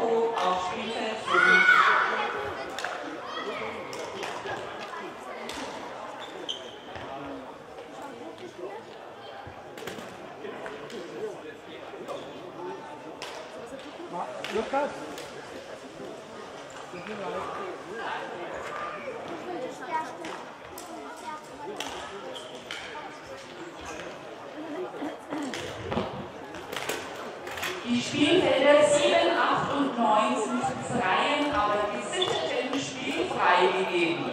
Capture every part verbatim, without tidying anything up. Hoch auf Spielfeld fünf. Lukas? Die Spielfelder sieben, acht und neun sind in Reihen, aber gesittet im Spiel freigegeben.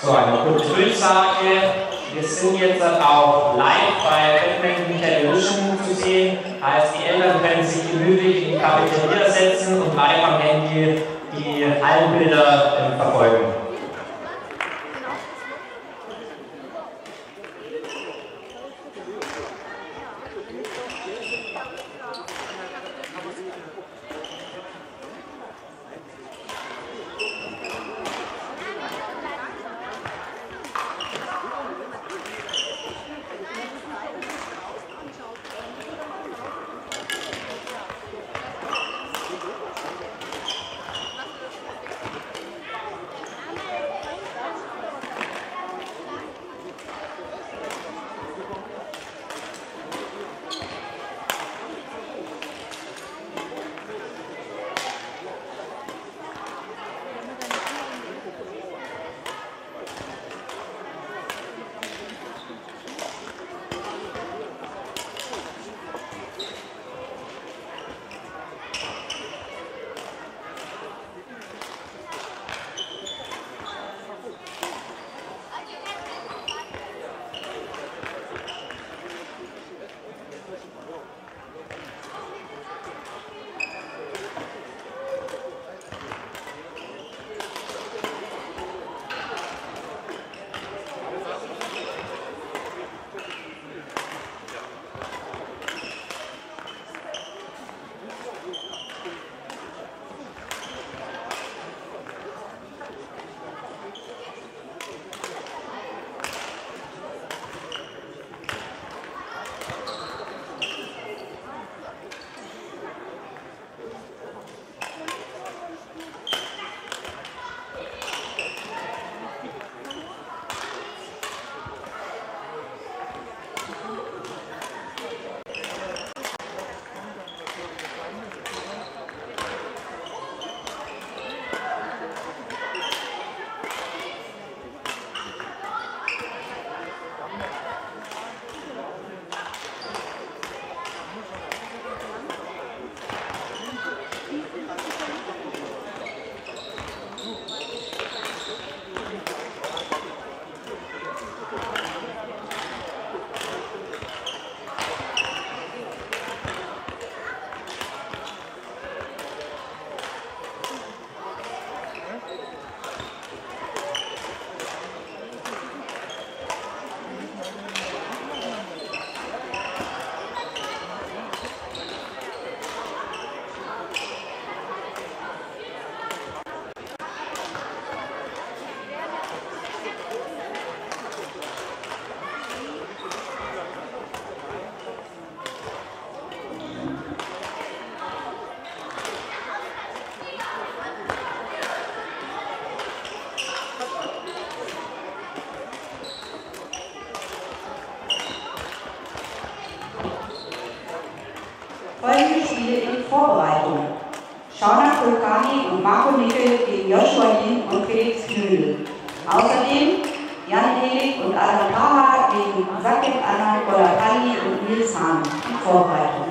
So, eine kurze Durchsage. Wir sind jetzt auch live bei Badminton Television zu sehen. Heißt, die Eltern können sich gemütlich in die Cafeteria setzen und live am Handy die Hallenbilder verfolgen. Thomas Ulcani und Marco Nickel gegen Joshua Yin und Felix Knödel. Außerdem Jan Helig und Adam Taha gegen Sakib Anand Kolatani und Nils Hahn. Vorbereitung.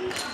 Thank you.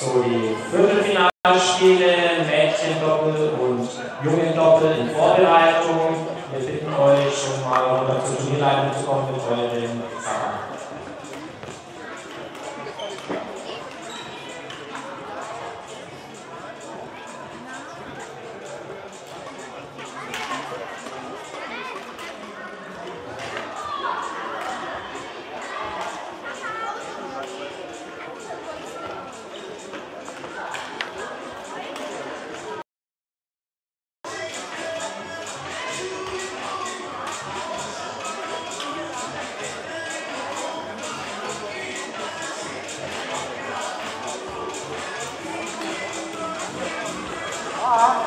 So die Viertelfinalspiele, Mädchendoppel und Jungendoppel in Vorbereitung. Wir bitten euch schon mal runter zur Turnierleitung zu kommen mit euren Fragen. All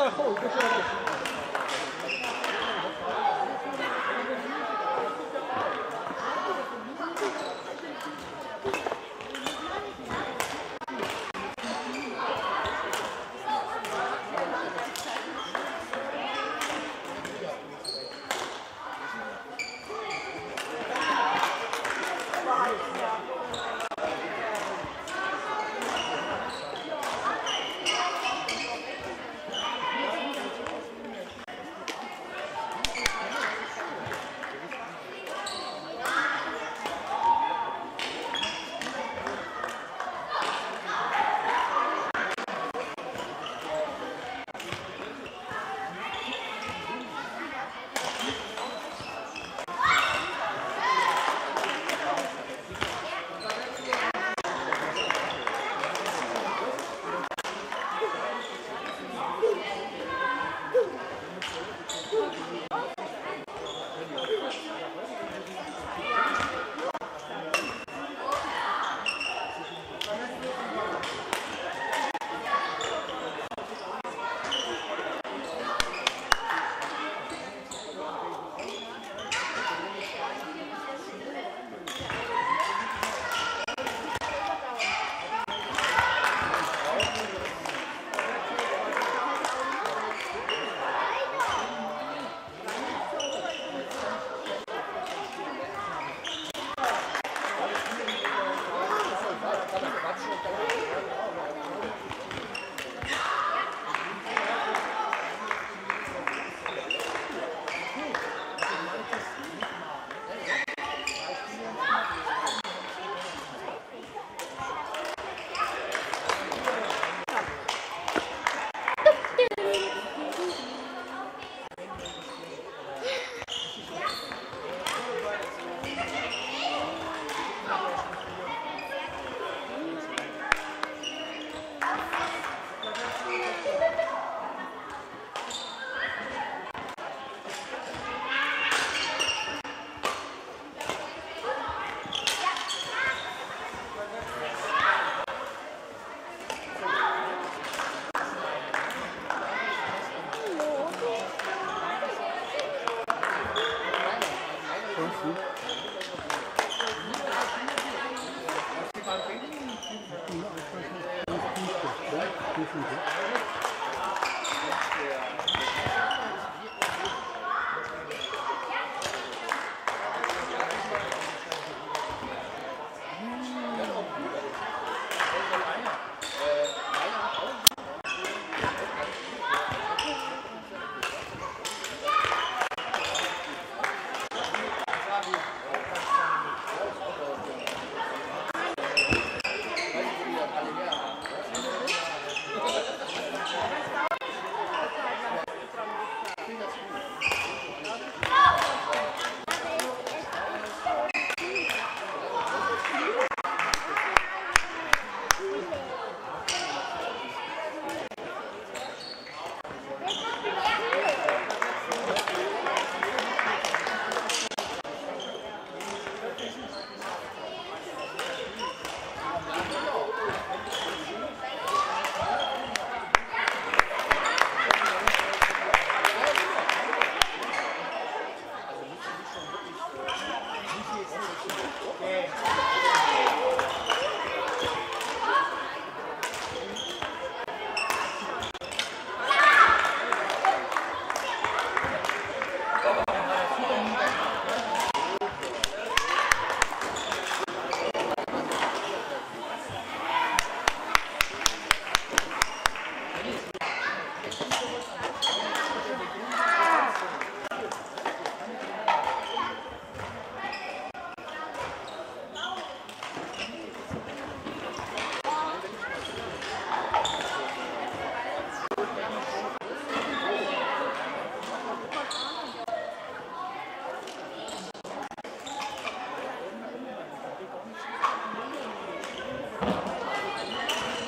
在后就是。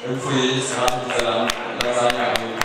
Hopefully it's not the lasagna.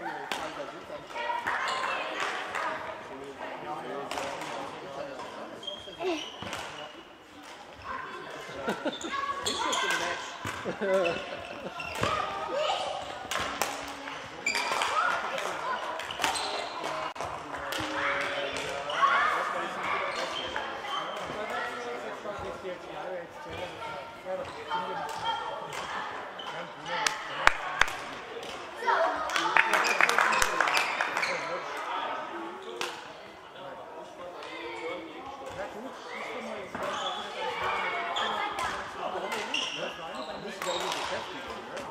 This is the next. Nicht so beschäftigen, ne?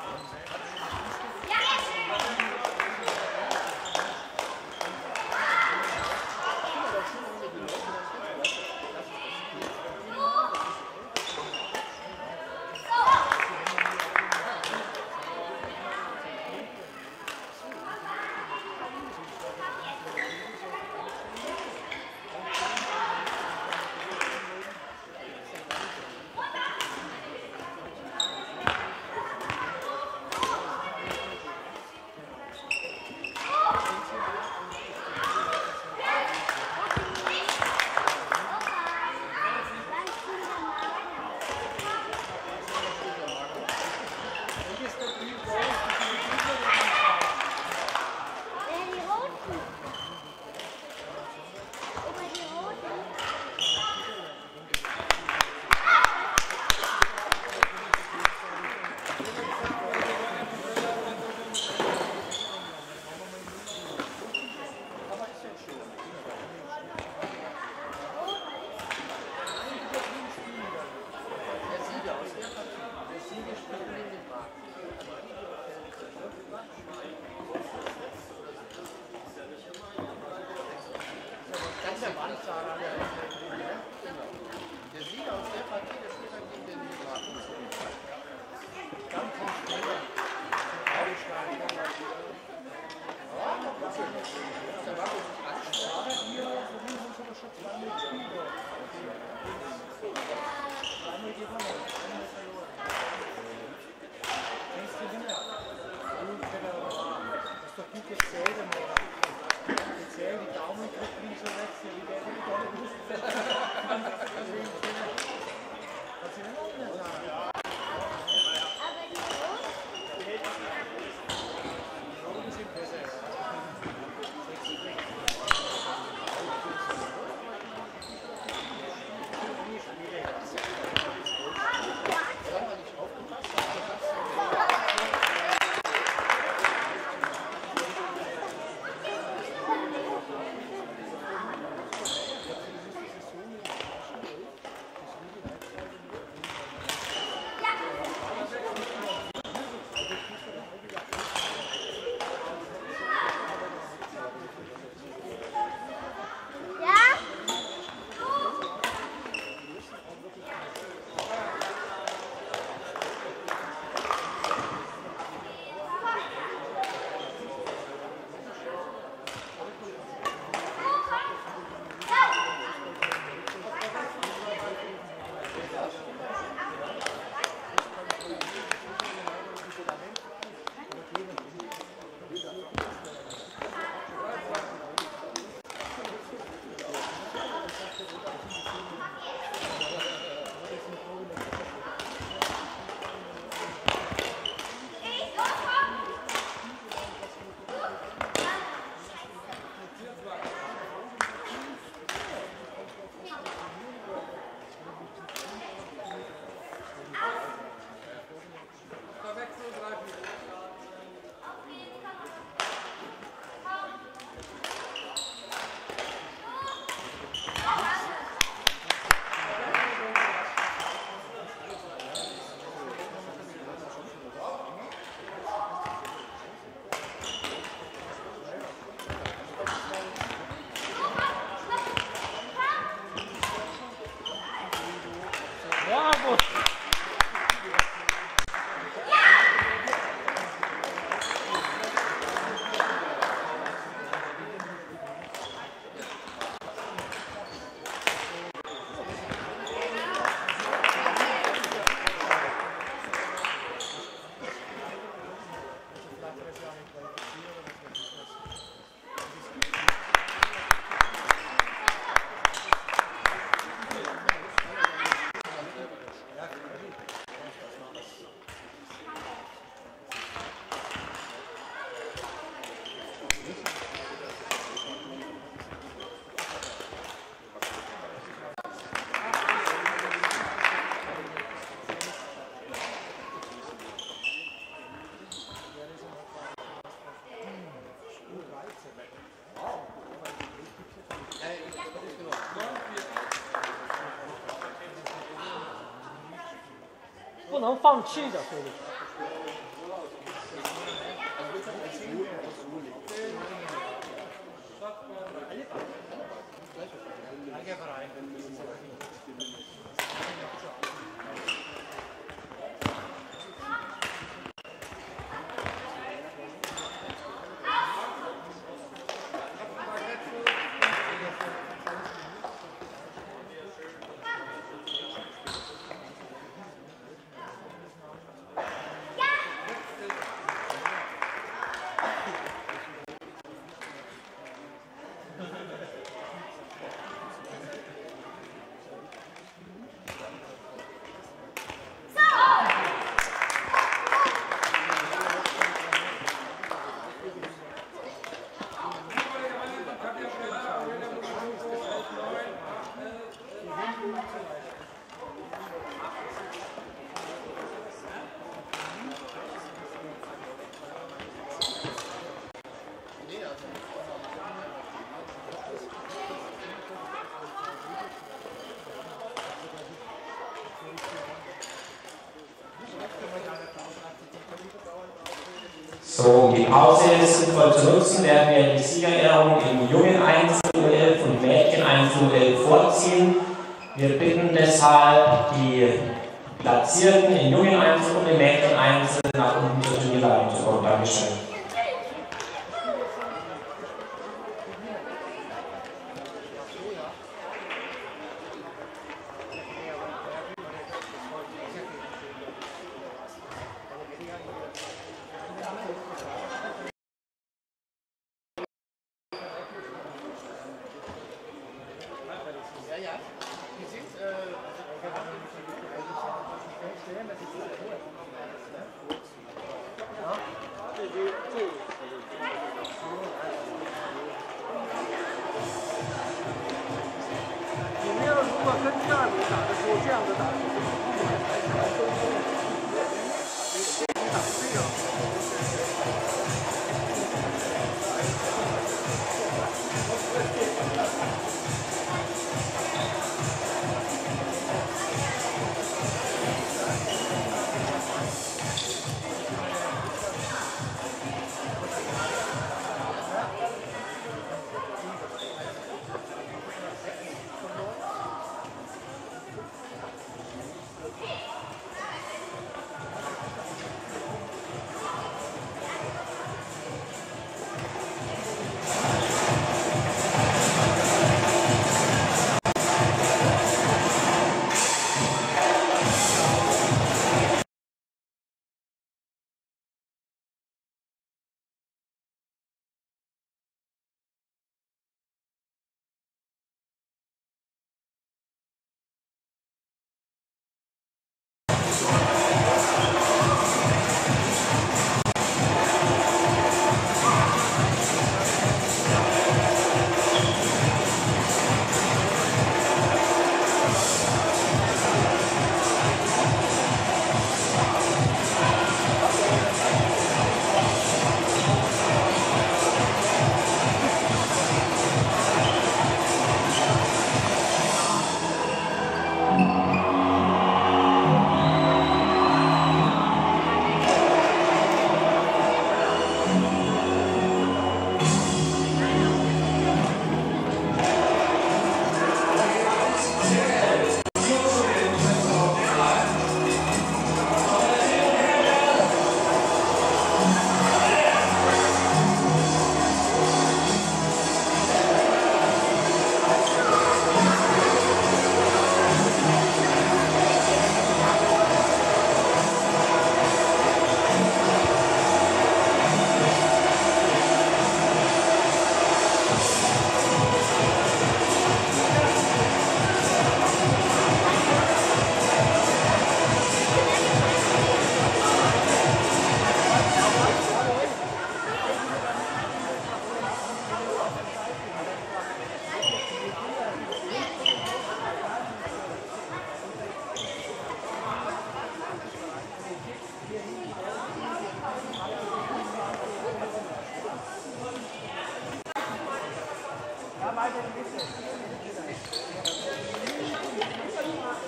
不能放弃着推理。So, die Pause ist sinnvoll zu nutzen, werden wir die Siegerehrung im jungen eins zu elf und Mädchen eins zu elf vorziehen. Wir bitten deshalb die Platzierten im jungen eins und im Mädchen eins nach unten zur Turnierleitung zu kommen. Dankeschön.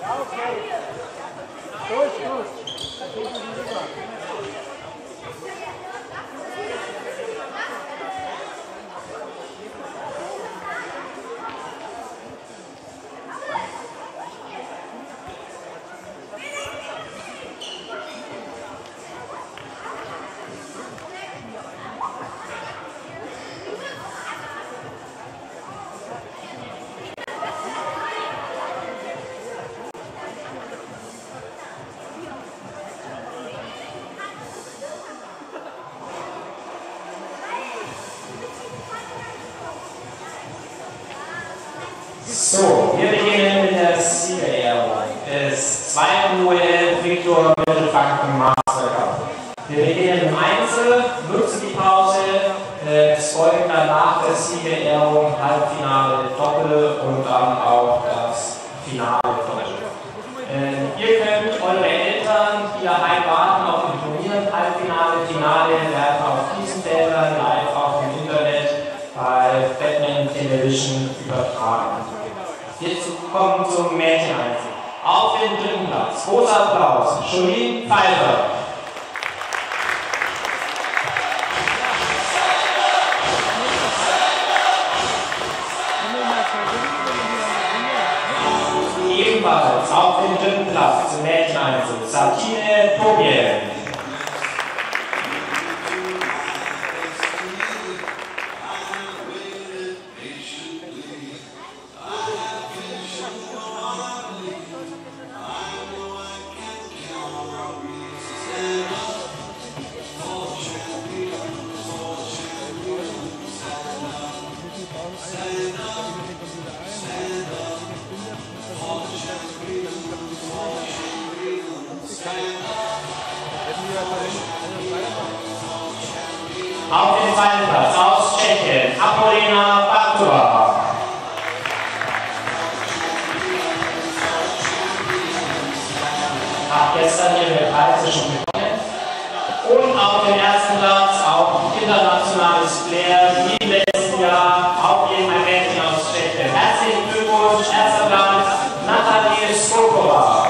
Okay. Durch, durch. So, wir beginnen mit der Sieger Airline. Es zwei null Victor Mittelfranken Master Cup. Wir beginnen im Einzel, nutzen die Pause. Es folgen danach der Sieger Airline, Halbfinale, Doppel und dann auch das Finale. Äh, ihr könnt eure Eltern, die daheim warten, auf dem Turnier, Halbfinale, Finale, werden auf diesen Feldern live auf dem Internet bei Batman Television übertragen. Jetzt kommen zum Mädchen-Einzel. Auf den dritten Platz. Großer Applaus. Jolien Pfeiffer. Ebenfalls auf den dritten Platz zum Mädchen-Einzel. Satine Tobie. Auf den zweiten Platz aus Tschechien, Apollina Bartova. Hat gestern ihre Preise schon bekommen. Und auf den ersten Platz auch internationales Flair, wie im letzten Jahr, auch jeden ein Mädchen aus Tschechien. Herzlichen Glückwunsch, erster Platz, Natalie Skokova.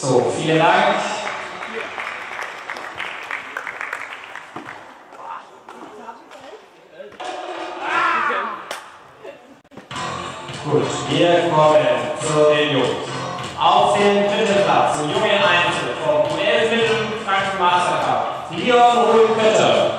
So, vielen Dank. Gut, wir kommen zu den Jungs. Auf den dritten Platz, die junge Einzel vom U elf Mittelfranken Master Cup, Leon Rühl-Kötter.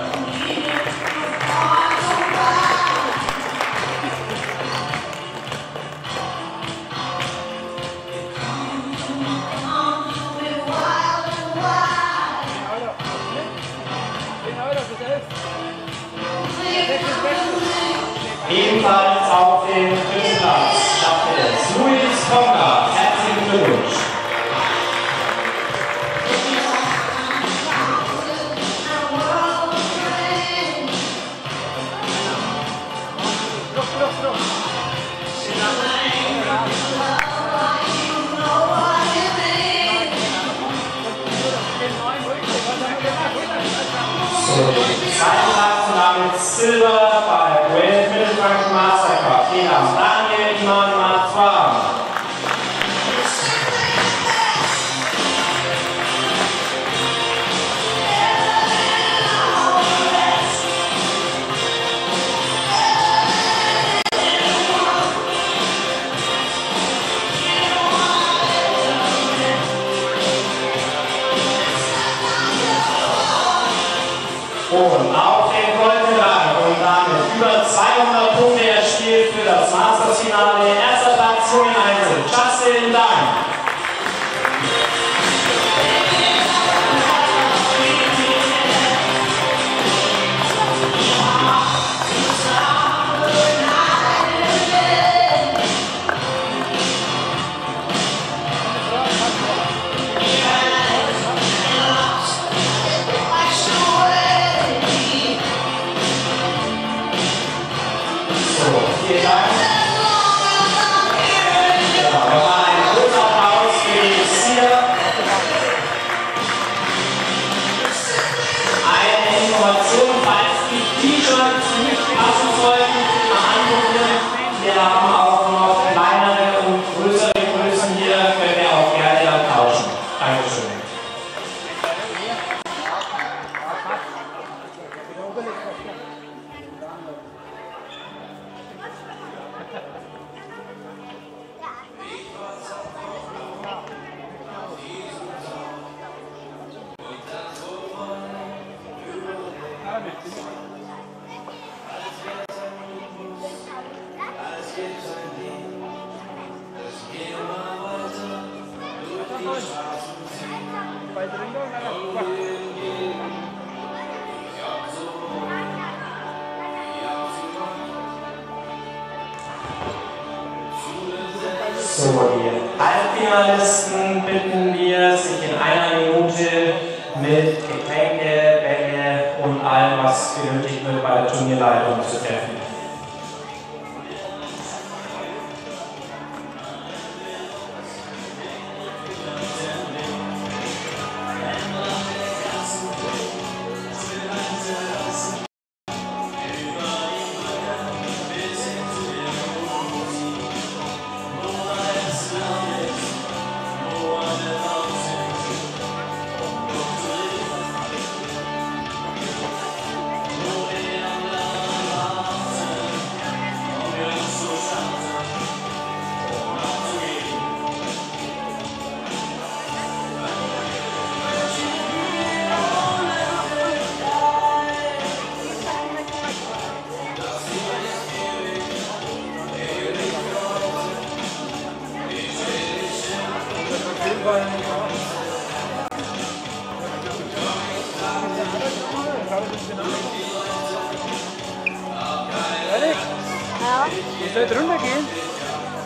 Ebenfalls auf den dritten Platz schafft es Luis Konrad. Herzlichen Glückwunsch. So, zweiten Platz namens Silber bei U elf Mittelfranken Master Cup. Vielen Dank, Daniel Iman Matwa. Und auf den Goldmedaillen und dann zu formulieren. Alle Finalisten bitten wir, sich in einer Minute mit Getränke, Bänke und allem, was benötigt wird, bei der Turnierleitung zu treffen. Ihr sollt runtergehen.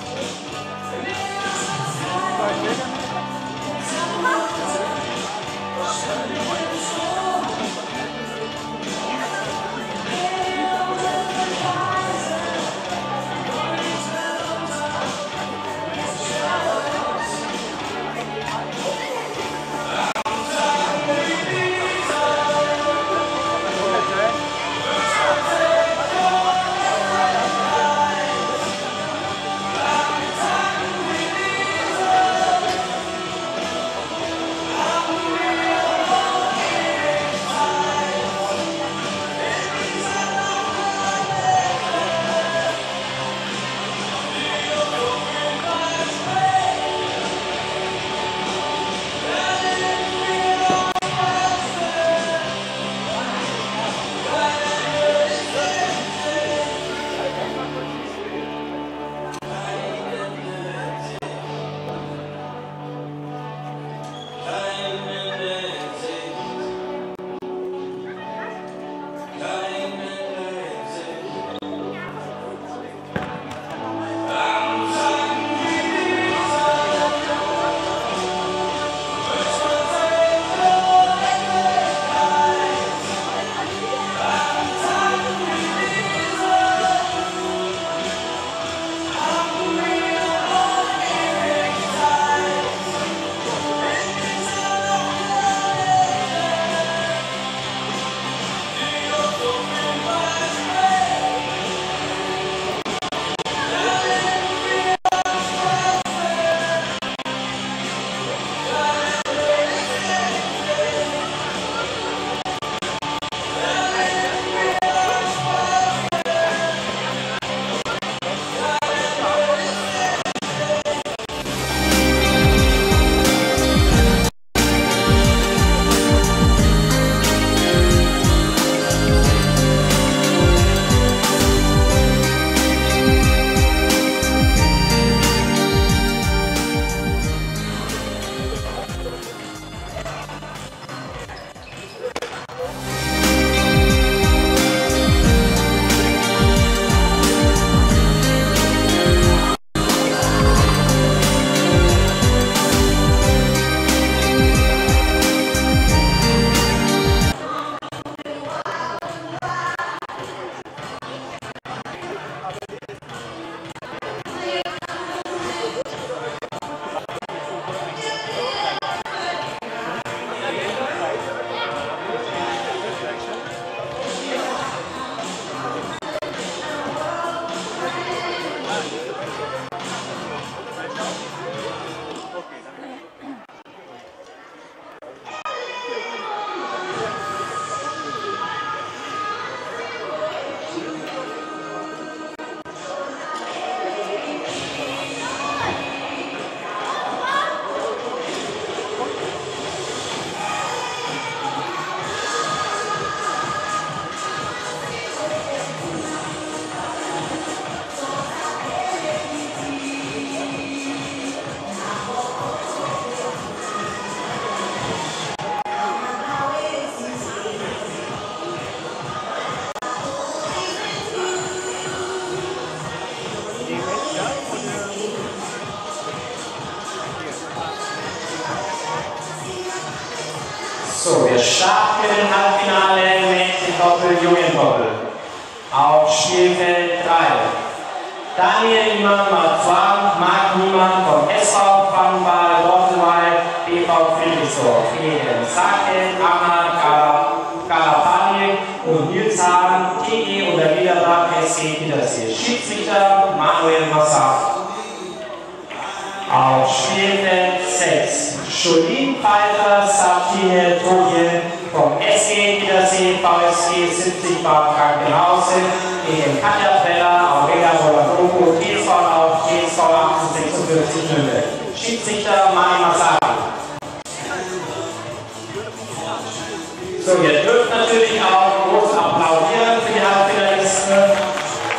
Thank you. So, wir starten im Halbfinale mit dem Doppel, Jungendoppel. Auf Spielfeld drei. Daniel Iman Mazwan, Marc Niemann vom S V Pfannenbad, Dortmund, B V Friedrichsdorf, E M Sakel, Ahmad Galapani und Nils Hahn, T E und der Niederbach S C Petersil. Schiedsrichter Manuel Massaf. Auf Spielfeld sechs. Jolien Pfeiffer, Sabine Togel vom S E Wiedersee, VfG siebzig Bad Frankenhausen gegen Katja Feller, Aurelia Volatopo, T S V auf T S V achthundertsechsundvierzig Nürnberg. Schiedsrichter Mari Masari. So, ihr dürft natürlich auch groß applaudieren für die Halbfinalisten.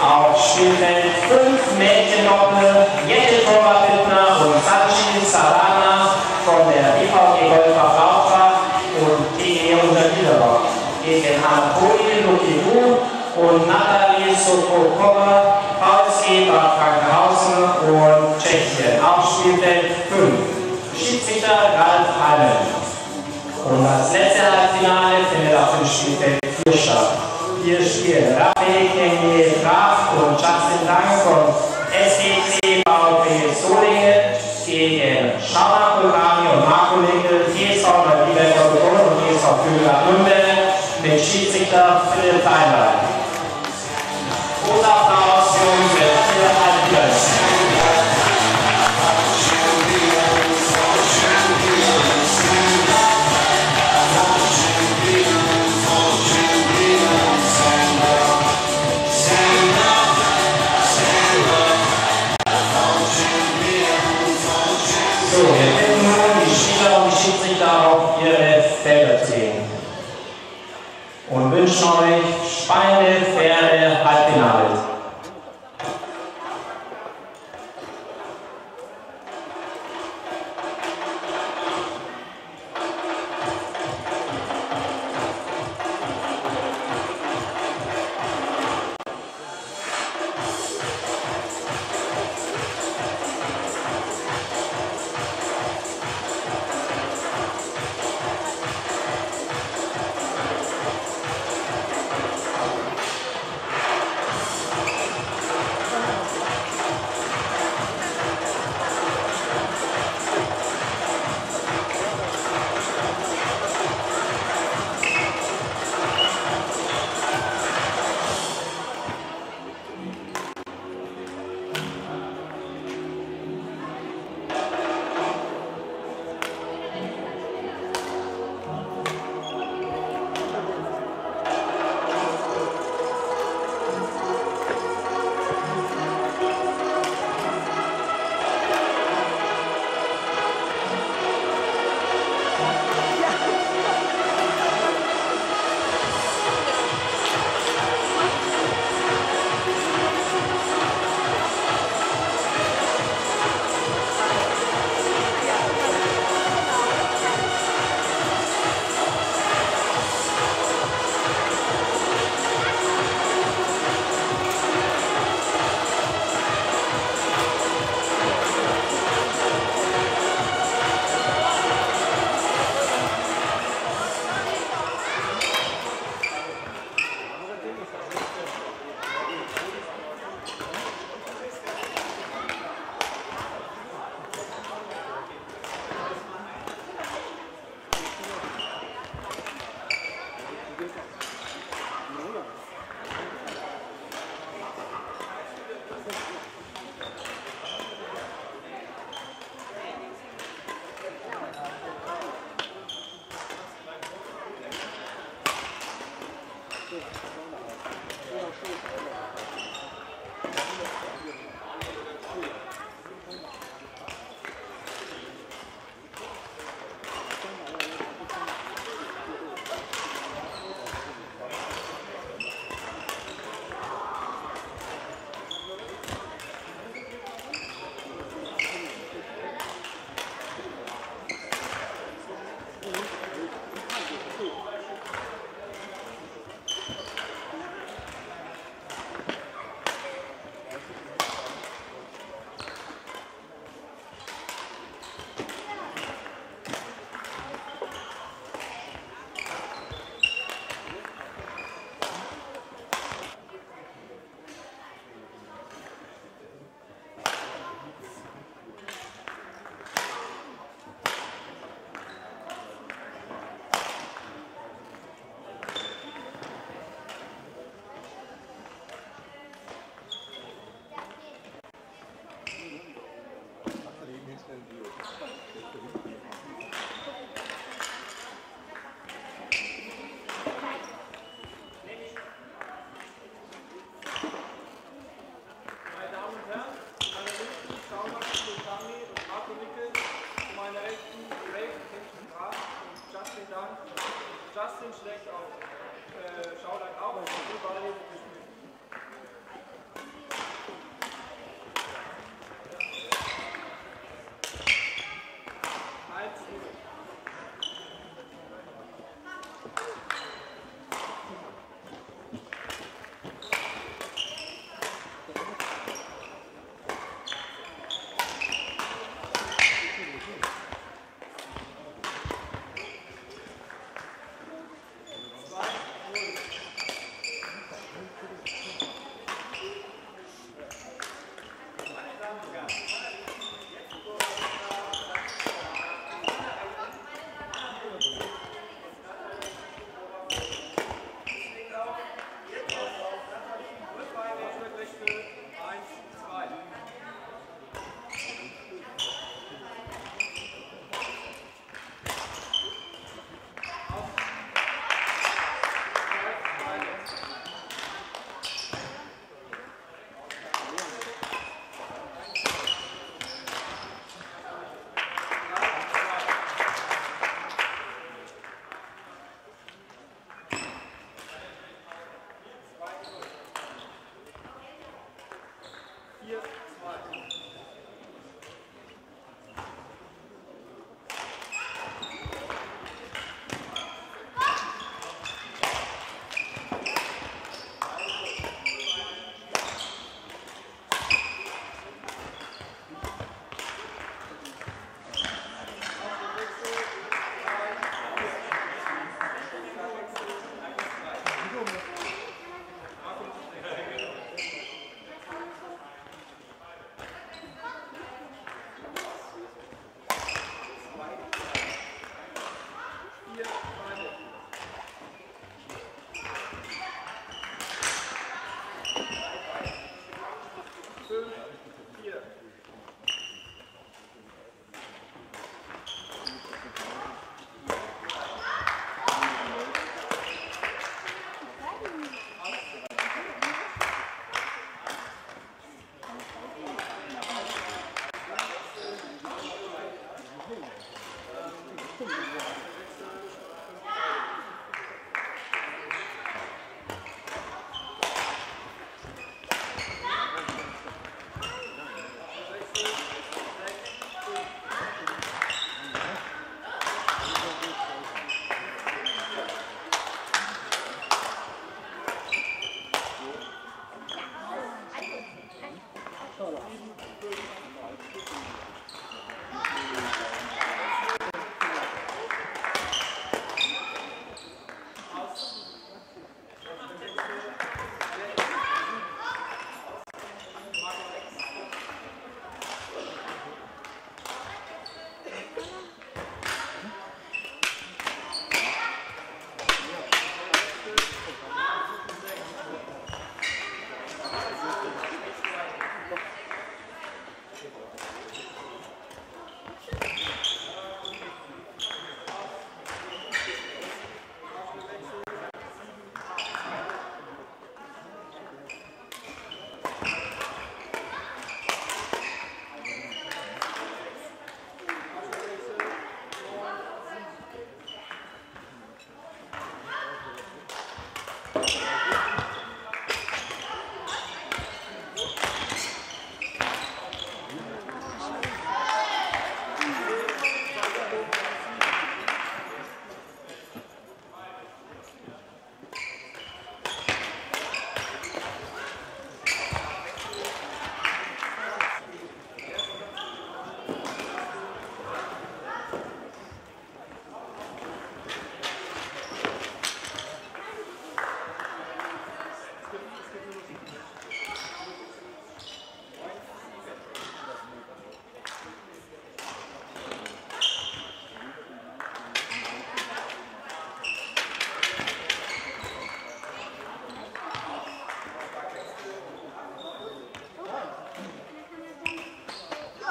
Auf Spielfeld fünf Mädchen-Doppel, Jette Torwart-Bittner und Sanchi Sarana von der B V G Golfer Brauchbach und T E unter Niederbach gegen Anatoli Lukidu und Nathalie Sokokova, VfG Bad Frankenhausen und Tschechien. Auf Spielfeld fünf Schiedsrichter Ralf Allen. Und das letzte Halbfinale findet auf dem Spielfeld vier statt. Hier spielen Raphael Kengel Graf und Justin Lang von S D C VfB Solingen gegen Schauna Kulani und Marco Linke, T S V Neubiberg und T S V Flügler Nürnberg mit Schiedsrichter Philipp Feinberg. Großer Applaus für unsere vier Halbfinalisten. Und wünschen euch Schweine, Pferde, Halbfinale.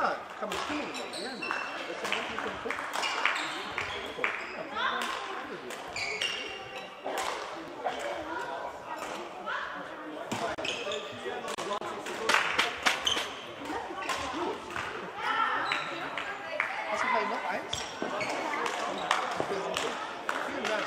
ja, kann man stehen, gerne. Das ist ja nicht so ein Guck. Hast du vielleicht noch eins? Vielen Dank.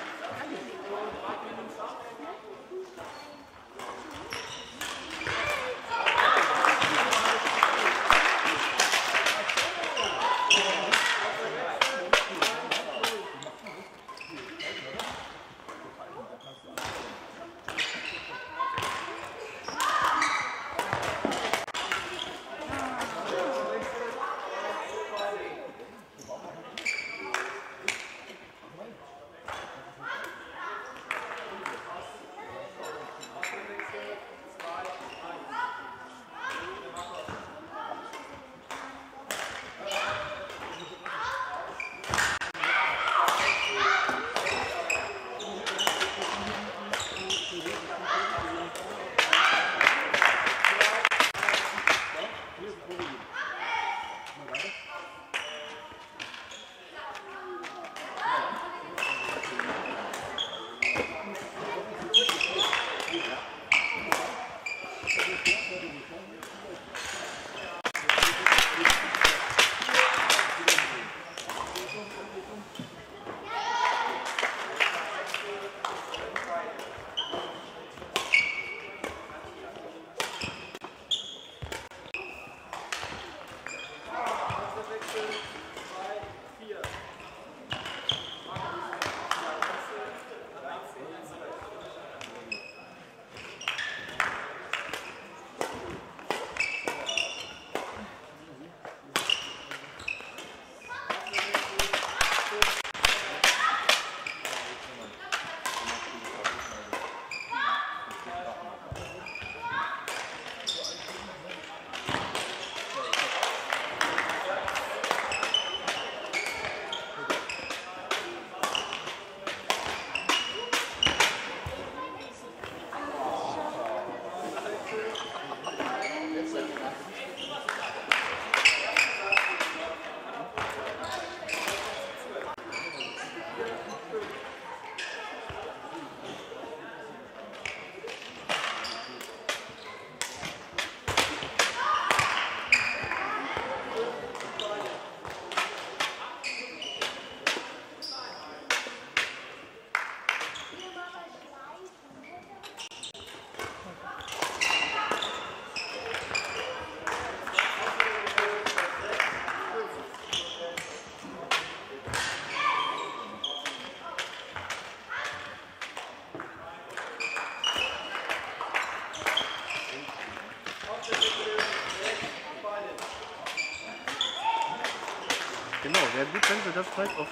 Genau, wäre gut, wenn wir das halt auf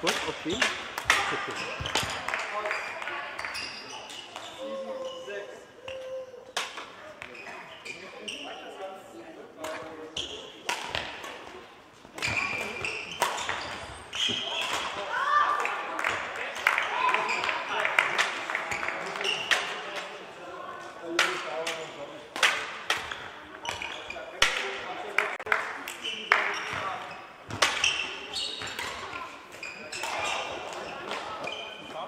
kurz auf den gucken. Thank you.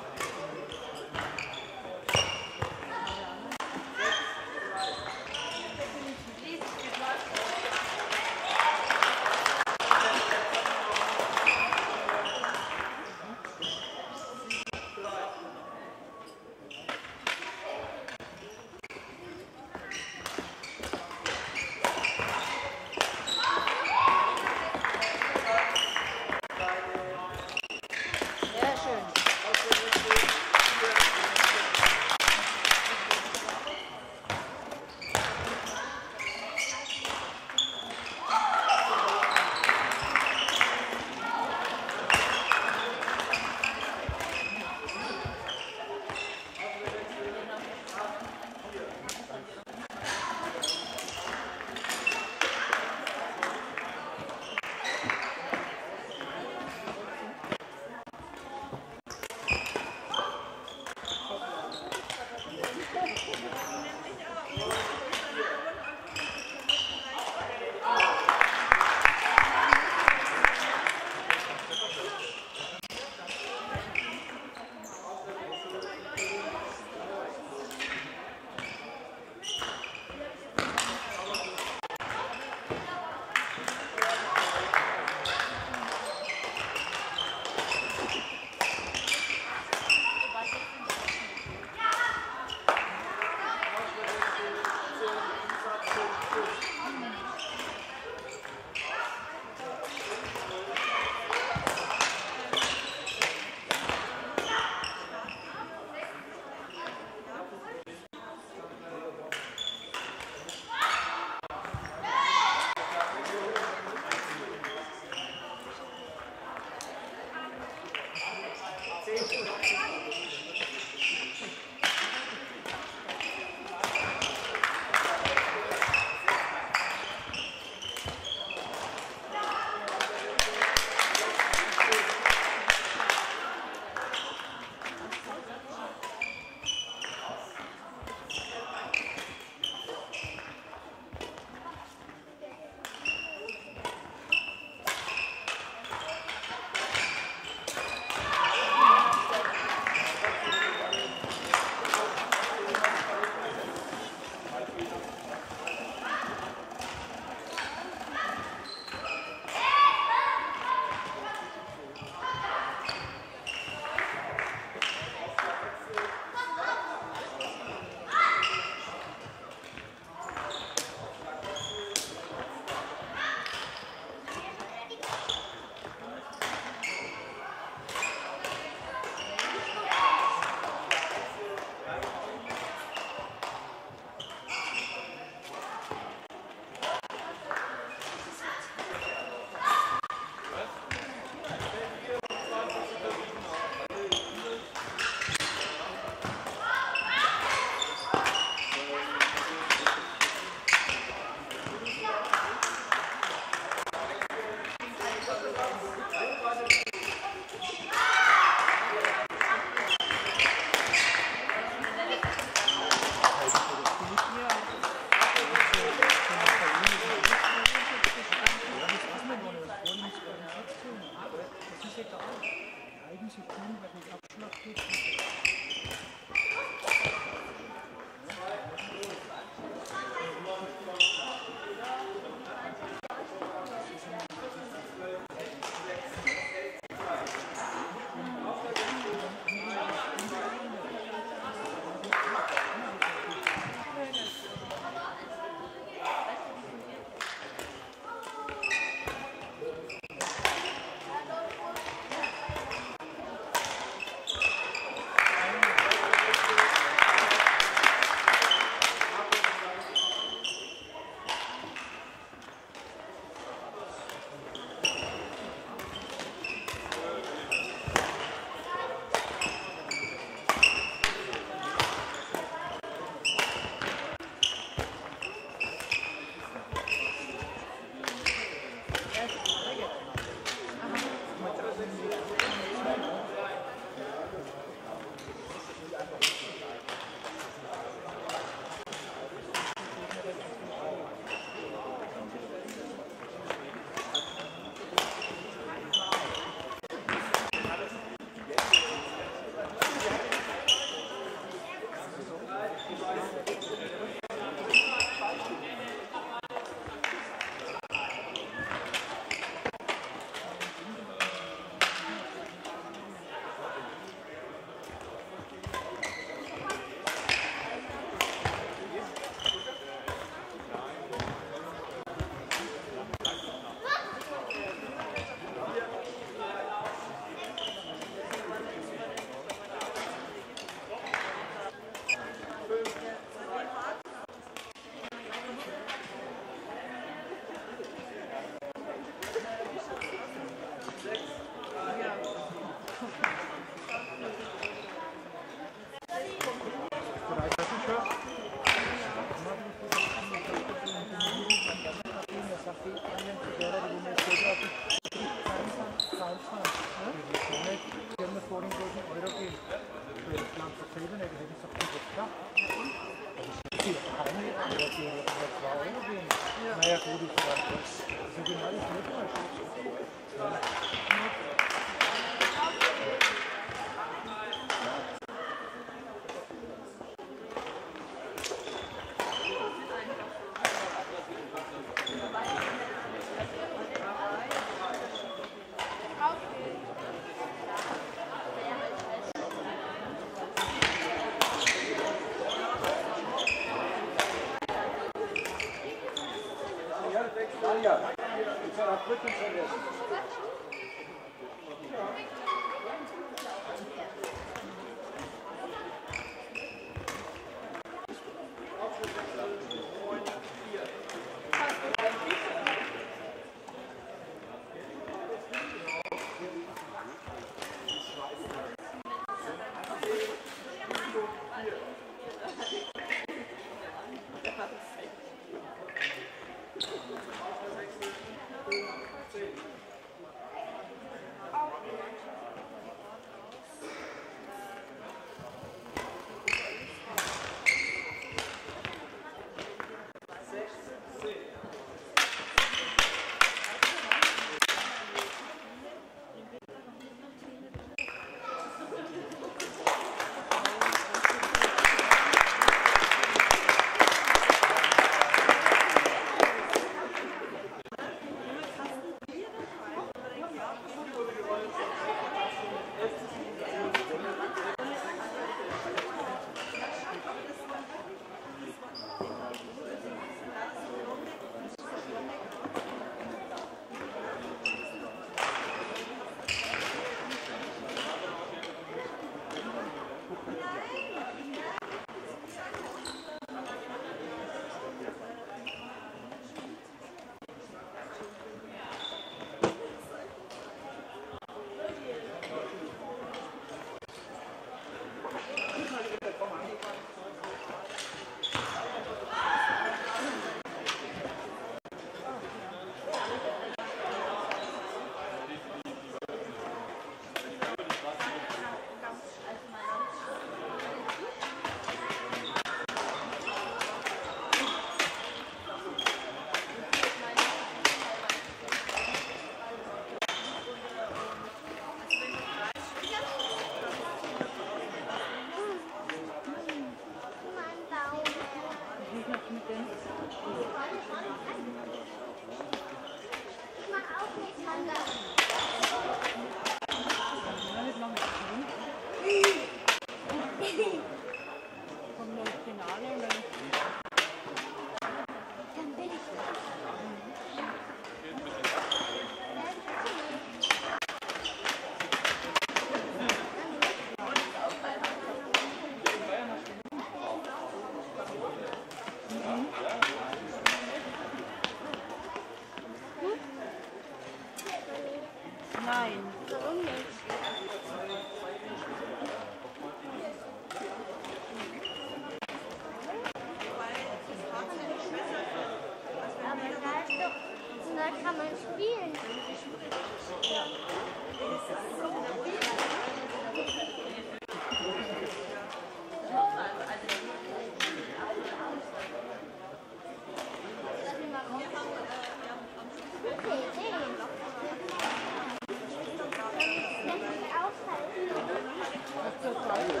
Aber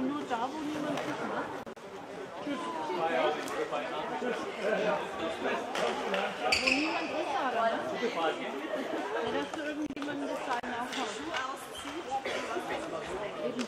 nur da, wo niemand ist, ne? Tschüss. Wo niemand ist, aber, ne? Ja, dass du irgendjemandem das Zeichen aufhaust. Du ausziehst. Eben.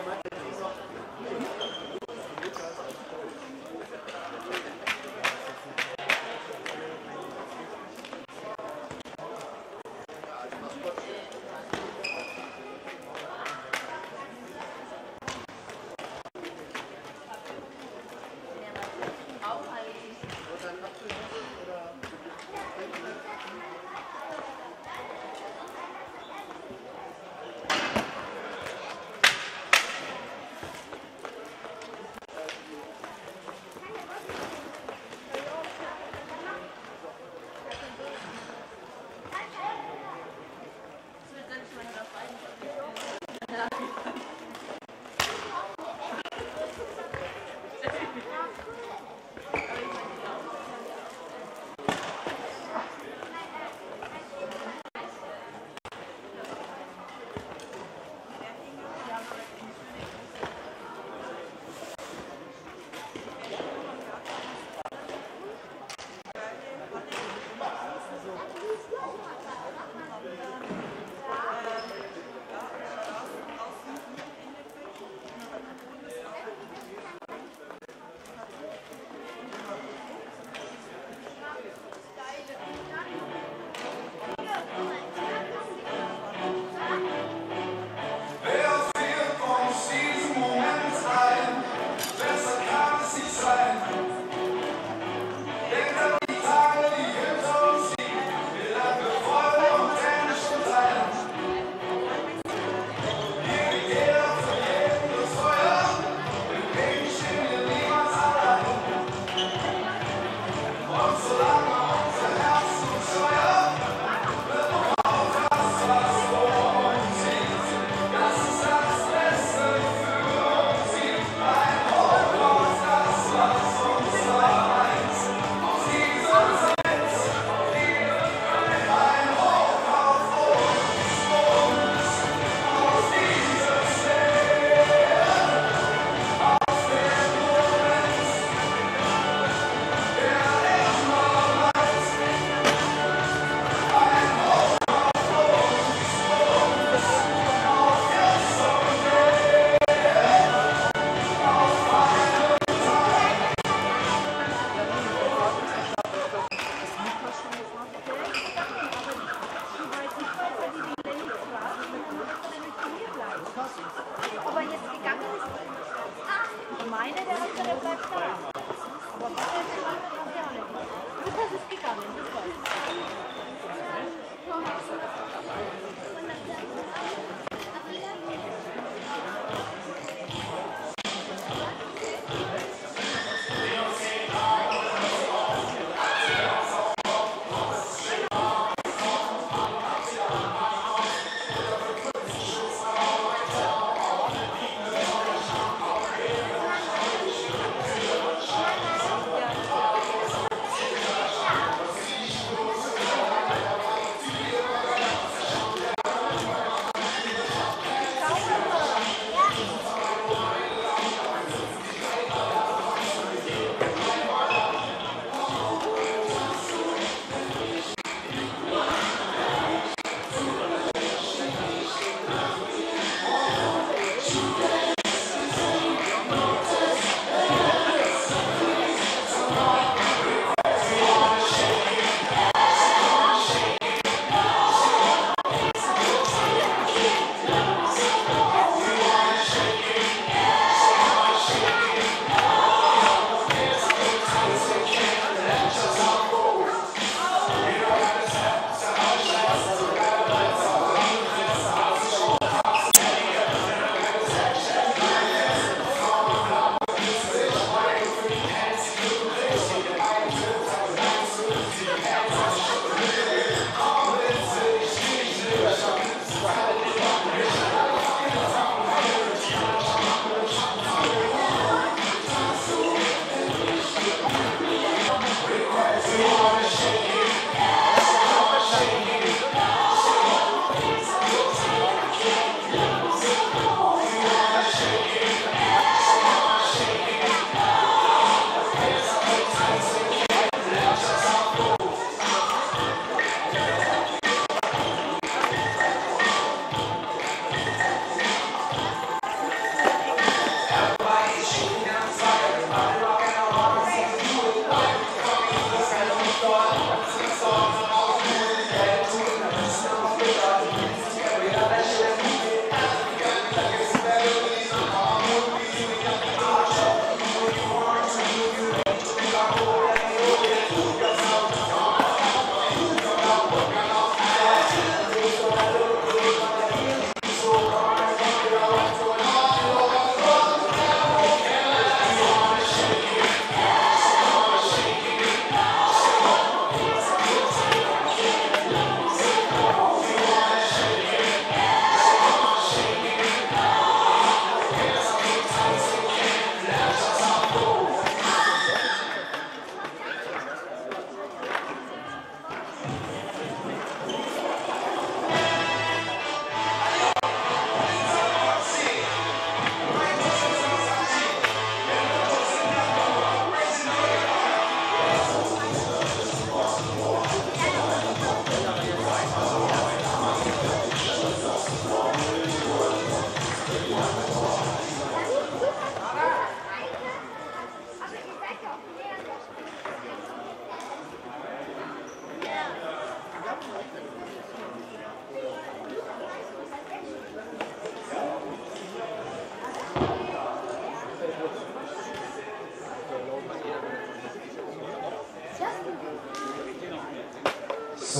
Thank you.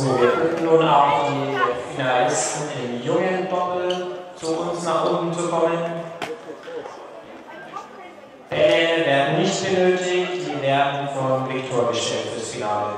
So, wir gucken nun auch die Finalisten im jungen Doppel zu uns nach oben zu kommen. Bälle werden nicht benötigt, die werden von Viktor gestellt fürs Finale.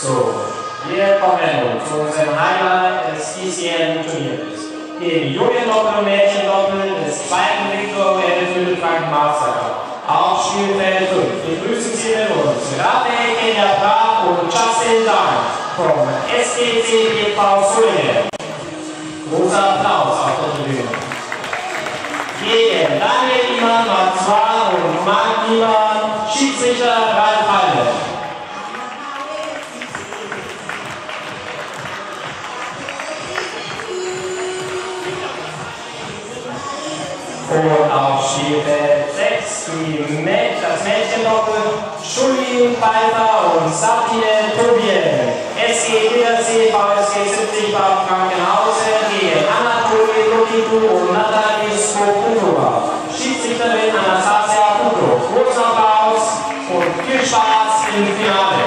So, wir kommen zu unserem Highlight des diesjährigen Turniers. Im Jungendoppel und Mädchendoppel des zweiten Viktor W M für den Franken-Master-Cup. Auf Spielfeld fünf begrüßen Sie mit uns Radek Kenyapra und Justin Dahn vom S D C P V Solingen. Großer Applaus auf der Tribüne. Gegen Daniel Iman Matzwa und Marc Niemann, Schiedsrichter Ralf Heide. Und auf Spielfeld sechs das Mädchendoppel Schulin Pfeiffer und Sabine Tobien. S G Wiedersee, VfC siebzig Bad Frankenhausen gegen Anatoli Lukiku und Nathalie Skoputova. Schiedsrichterin Anastasia Kuto. Großer Applaus und viel Spaß im Finale.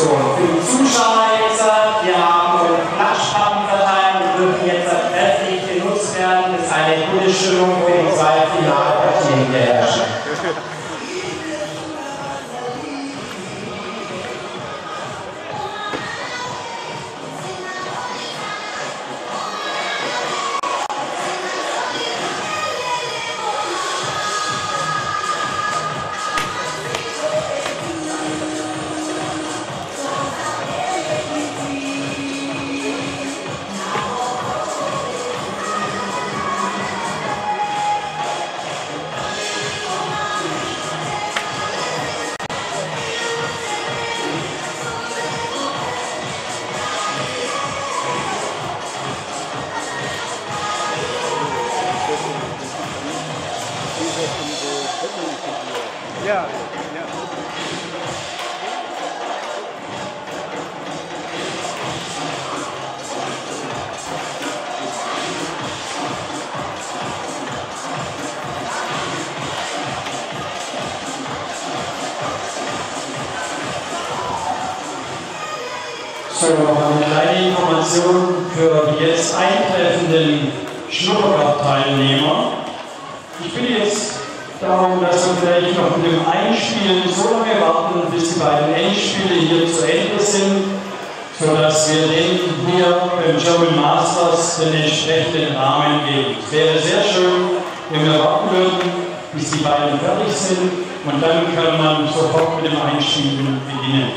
So, für die Zuschauer jetzt, wir haben einen Klatschpappen verteilt, die dürfen jetzt kräftig genutzt werden, das ist eine gute Stimmung für die zwei Finalpartien der herrschen. Yeah. Yeah. zur Materialinformation für die jetzt eintreffenden Schnuppertag-Teilnehmer. Ich bitte jetzt darum, dass wir vielleicht noch mit dem Einspielen so lange warten, bis die beiden Endspiele hier zu Ende sind, sodass wir den hier beim German Masters den entsprechenden Rahmen geben. Es wäre sehr schön, wenn wir warten würden, bis die beiden fertig sind, und dann kann man sofort mit dem Einspielen beginnen.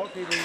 Okay, baby.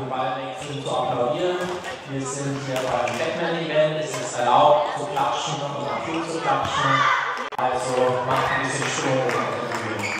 und Ballwechsel zu applaudieren. Wir sind hier beim Batman-Event, es ist erlaubt zu klatschen und nach Flug zu klatschen. Also macht ein bisschen Stimmung unter der Bühne.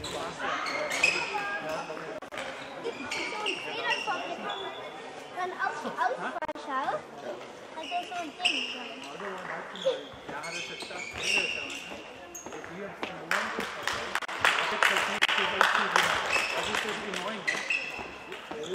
Dann auf die Auswahl schauen, hat er so ein Ding drin. Ja, das ist jetzt das Ding. Das ist die neun. Hä?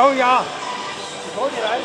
欧阳，你跑起来。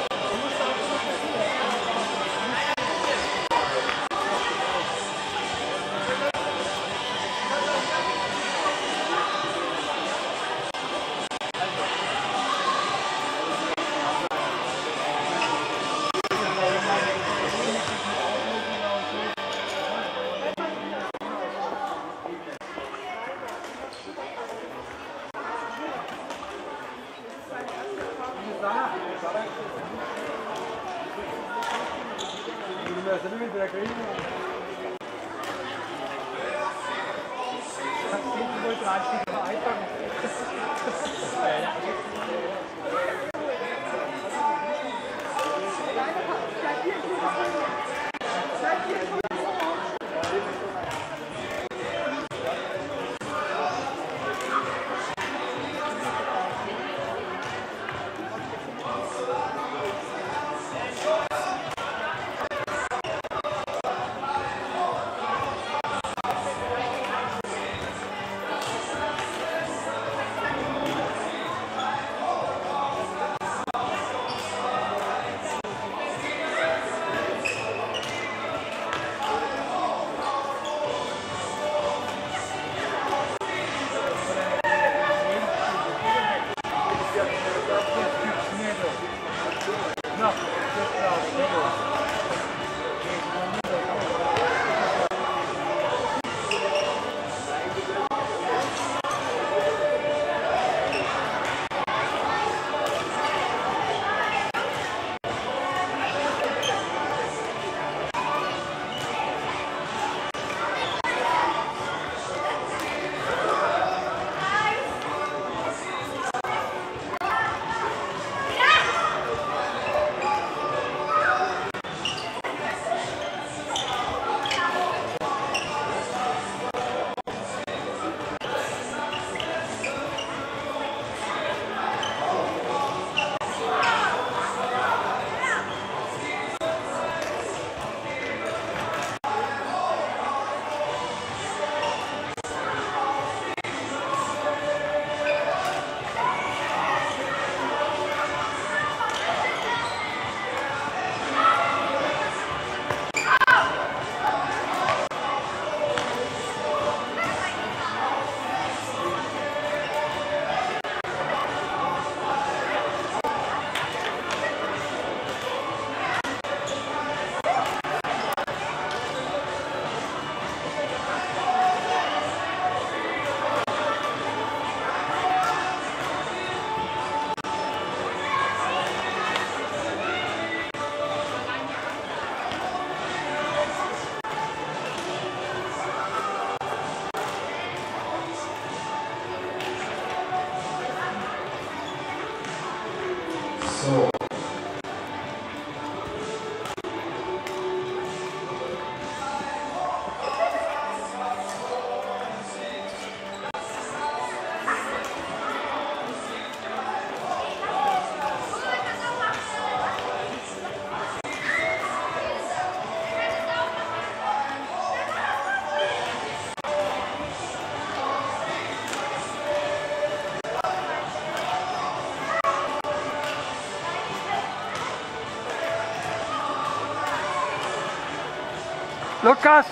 Lukas!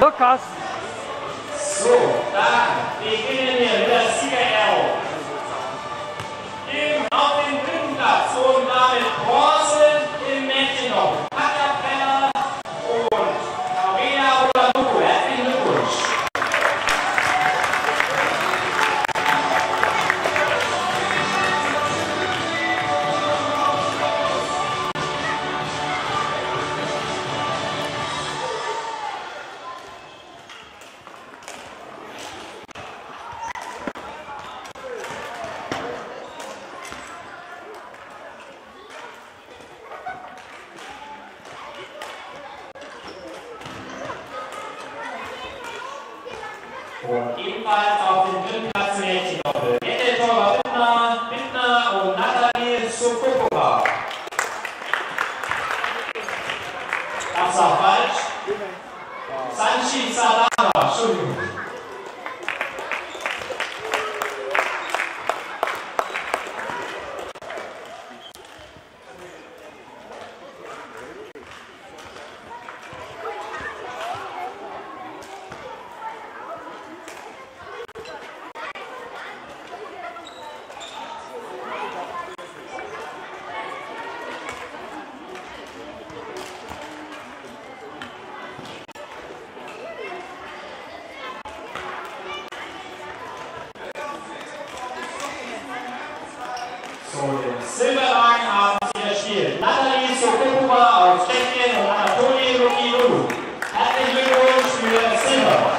Lukas! So, dann beginnen wir wieder Siegerehrung. Eben auf den dritten Platz und damit Bronze im Mädchenhockey. Katja Brenner und Karina Olanuku. Herzlichen Glückwunsch. Und ebenfalls auf dem dritten Platz Mädchendoppel. Jette Torwart Bittner, Bittner und Nathalie Sukopova. Das war falsch. Sanchi Sadama, Entschuldigung. Silberwagen haben sie das Spiel. Nathalie Sokopova aus Tschechien und Anatoli Lukilu. Herzlichen Glückwunsch für Silber.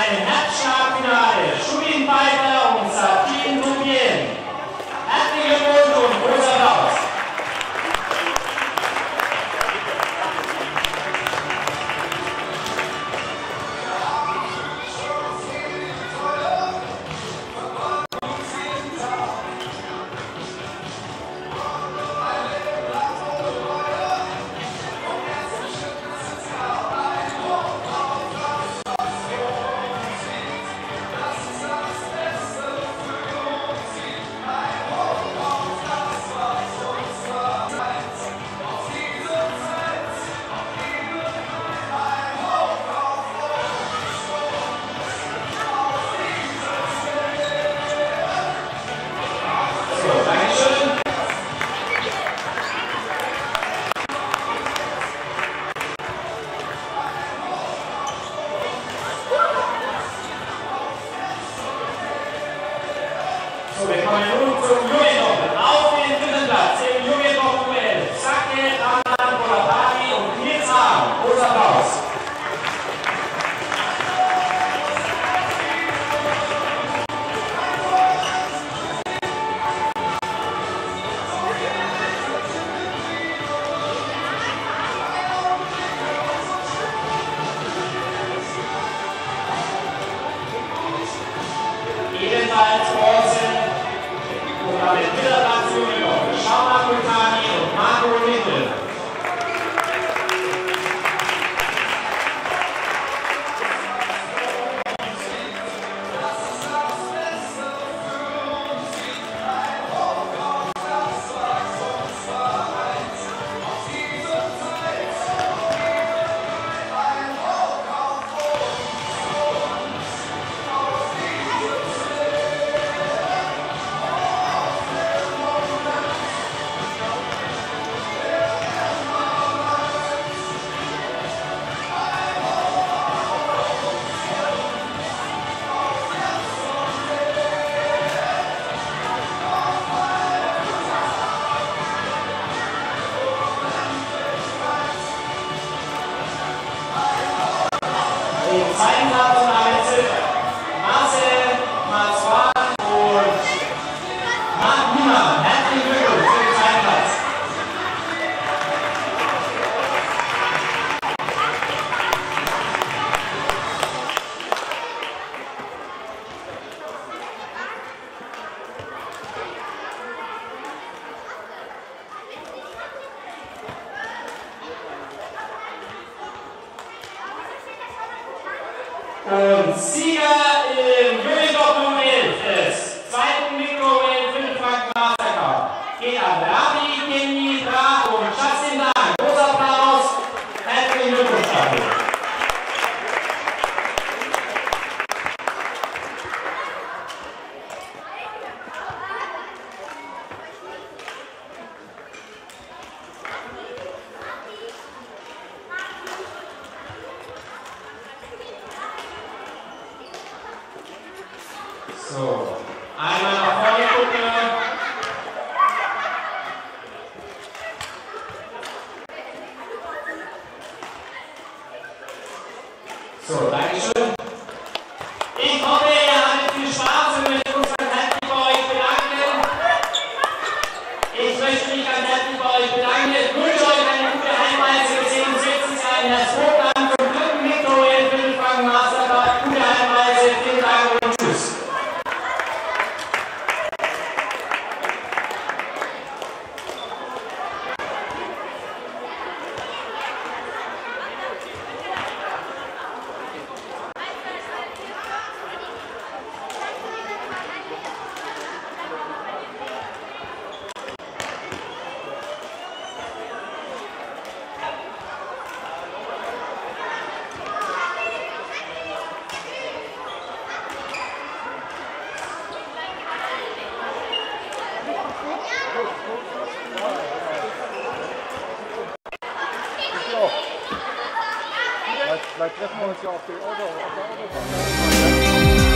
Ein Herzschlagfinale, Schubin Beißler und Safin Lubien. Herzlichen Glückwunsch und großer Applaus. Wir kommen nun zum Jungendoppel. Auf den dritten Platz im Jungendoppel Sake Raman Bolatari und Nils Arm. Großer Applaus. Ebenfalls Bronze. Mit dieser Nation über Schauna Kultani und Marco Lindel. Vielleicht treffen wir uns ja auf der Autobahn.